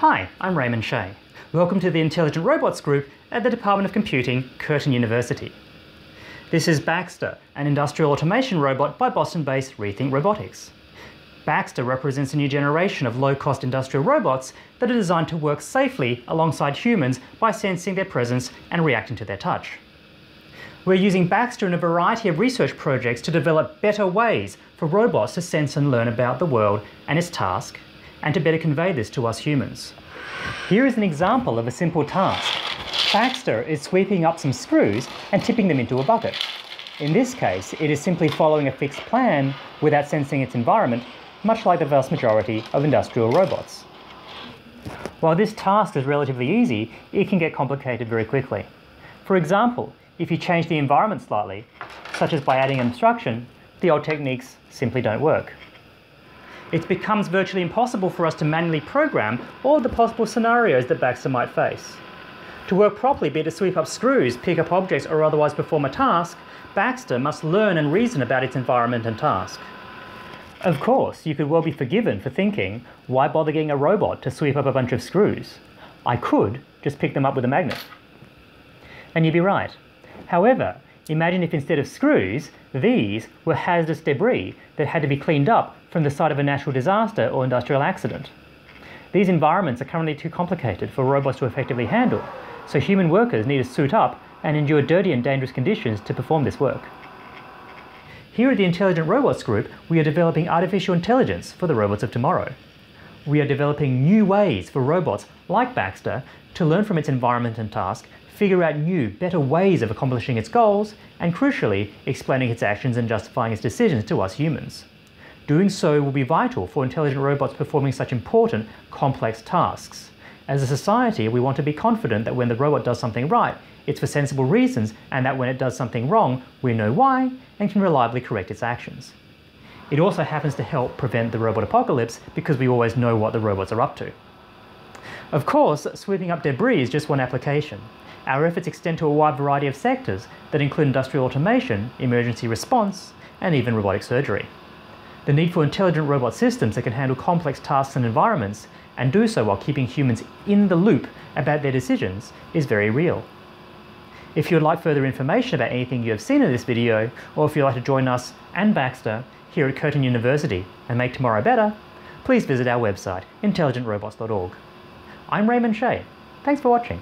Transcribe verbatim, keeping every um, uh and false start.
Hi, I'm Raymond Sheh. Welcome to the Intelligent Robots Group at the Department of Computing, Curtin University. This is Baxter, an industrial automation robot by Boston-based Rethink Robotics. Baxter represents a new generation of low-cost industrial robots that are designed to work safely alongside humans by sensing their presence and reacting to their touch. We're using Baxter in a variety of research projects to develop better ways for robots to sense and learn about the world and its task, and to better convey this to us humans. Here is an example of a simple task. Baxter is sweeping up some screws and tipping them into a bucket. In this case, it is simply following a fixed plan without sensing its environment, much like the vast majority of industrial robots. While this task is relatively easy, it can get complicated very quickly. For example, if you change the environment slightly, such as by adding an obstruction, the old techniques simply don't work. It becomes virtually impossible for us to manually program all the possible scenarios that Baxter might face. To work properly, be it to sweep up screws, pick up objects, or otherwise perform a task, Baxter must learn and reason about its environment and task. Of course, you could well be forgiven for thinking, why bother getting a robot to sweep up a bunch of screws? I could just pick them up with a magnet. And you'd be right. However, imagine if instead of screws, these were hazardous debris that had to be cleaned up from the site of a natural disaster or industrial accident. These environments are currently too complicated for robots to effectively handle, so human workers need to suit up and endure dirty and dangerous conditions to perform this work. Here at the Intelligent Robots Group, we are developing artificial intelligence for the robots of tomorrow. We are developing new ways for robots like Baxter to learn from its environment and task, figure out new, better ways of accomplishing its goals, and crucially, explaining its actions and justifying its decisions to us humans. Doing so will be vital for intelligent robots performing such important, complex tasks. As a society, we want to be confident that when the robot does something right, it's for sensible reasons, and that when it does something wrong, we know why and can reliably correct its actions. It also happens to help prevent the robot apocalypse because we always know what the robots are up to. Of course, sweeping up debris is just one application. Our efforts extend to a wide variety of sectors that include industrial automation, emergency response, and even robotic surgery. The need for intelligent robot systems that can handle complex tasks and environments, and do so while keeping humans in the loop about their decisions, is very real. If you would like further information about anything you have seen in this video, or if you'd like to join us and Baxter here at Curtin University and make tomorrow better, please visit our website, intelligent robots dot org. I'm Raymond Sheh. Thanks for watching.